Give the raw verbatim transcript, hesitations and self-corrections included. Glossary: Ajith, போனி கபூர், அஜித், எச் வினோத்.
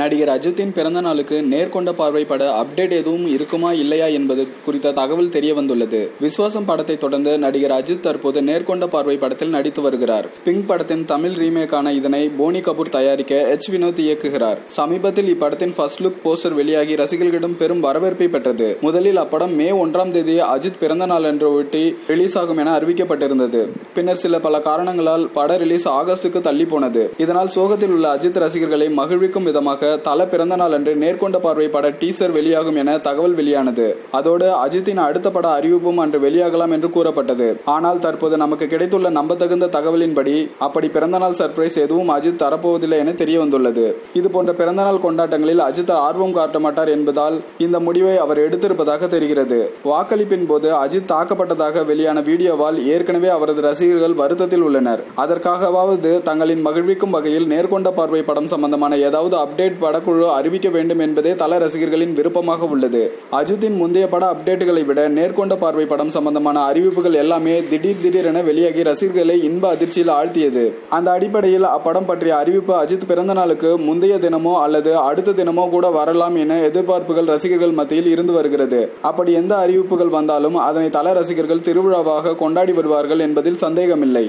நடிகர் அஜித்தின் பிறந்த நாளுக்கு நேர்கொண்ட பார்வை பட அப்டேட் எதுவும் இருக்குமா இல்லையா என்பது குறித்த தகவல் தெரிய வந்துள்ளது. விஸ்வாசம் படத்தை தொடர்ந்து நடிகர் அஜித் தற்போது நேர்கொண்ட பார்வை படத்தில் நடித்து வருகிறார். பிங்க் படத்தின் தமிழ் ரீமேக்கான இதனை போனி கபூர் தயாரிக்க எச் வினோத் இயக்குகிறார். சமீபத்தில் இப்படத்தின் ஃபர்ஸ்ட் லுக் போஸ்டர் வெளியாகி ரசிகர்களிடம் பெரும் வரவேற்பை பெற்றது. முதலில் அப்படம் மே ஒன்றாம் தேதி அஜித் பிறந்த நாள் என்று ஒட்டி ரிலீஸ் ஆகும் என அறிவிக்கப்பட்டிருந்தது. பின்னர் சில பல காரணங்களால் பட ரிலீஸ் ஆகஸ்டுக்கு தள்ளி போனது. இதனால் சோகத்தில் உள்ள அஜித் ரசிகர்களை மகிழ்விக்கும் விதமாக தல பிறந்த நாள் அன்று நேர்கொண்ட பார்வை பட டீசர் வெளியாகும் என தகவல் வெளியானது. அதோடு அஜித்தின் அடுத்த பட அறிவிப்பும் அன்று வெளியாகலாம் என்று கூறப்பட்டது. ஆனால் தற்போது நமக்கு கிடைத்துள்ள நம்பத்தகுந்த தகவலின்படி அப்படி பிறந்தநாள் சர்ப்ரைஸ் எதுவும் அஜித் தரப்போவதில்லை என தெரிய வந்துள்ளது. இதுபோன்ற பிறந்தநாள் கொண்டாட்டங்களில் அஜித் ஆர்வம் காட்ட மாட்டார் என்பதால் இந்த முடிவை அவர் எடுத்திருப்பதாக தெரிகிறது. வாக்களிப்பின் போது அஜித் தாக்கப்பட்டதாக வெளியான வீடியோவால் ஏற்கனவே அவரது ரசிகர்கள் வருத்தத்தில் உள்ளனர். அதற்காகவாவது தங்களின் மகிழ்விக்கும் வகையில் நேர்கொண்ட பார்வை படம் சம்பந்தமான ஏதாவது அப்டேட் படக்குழு அறிவிக்க வேண்டும் என்பதே தல ரசிகர்களின் விருப்பமாக உள்ளது. அஜித்தின் முந்தைய பட அப்டேட்டுகளை விட நேர்கொண்ட பார்வை படம் சம்பந்தமான அறிவிப்புகள் எல்லாமே திடீர் திடீரென வெளியாகி ரசிகர்களை இன்ப அதிர்ச்சியில் ஆழ்த்தியது. அந்த அடிப்படையில் அப்படம் பற்றிய அறிவிப்பு அஜித் பிறந்த நாளுக்கு முந்தைய தினமோ அல்லது அடுத்த தினமோ கூட வரலாம் என எதிர்பார்ப்புகள் ரசிகர்கள் மத்தியில் இருந்து வருகிறது. அப்படி எந்த அறிவிப்புகள் வந்தாலும் அதனை தல ரசிகர்கள் திருவிழாவாக கொண்டாடி வருவார்கள் என்பதில் சந்தேகமில்லை.